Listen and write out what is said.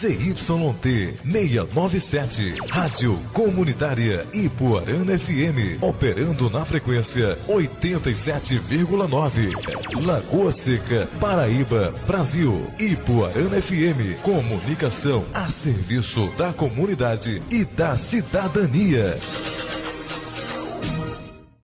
ZYT 697, Rádio Comunitária Ypuarana FM, operando na frequência 87,9. Lagoa Seca, Paraíba, Brasil. Ypuarana FM, comunicação a serviço da comunidade e da cidadania.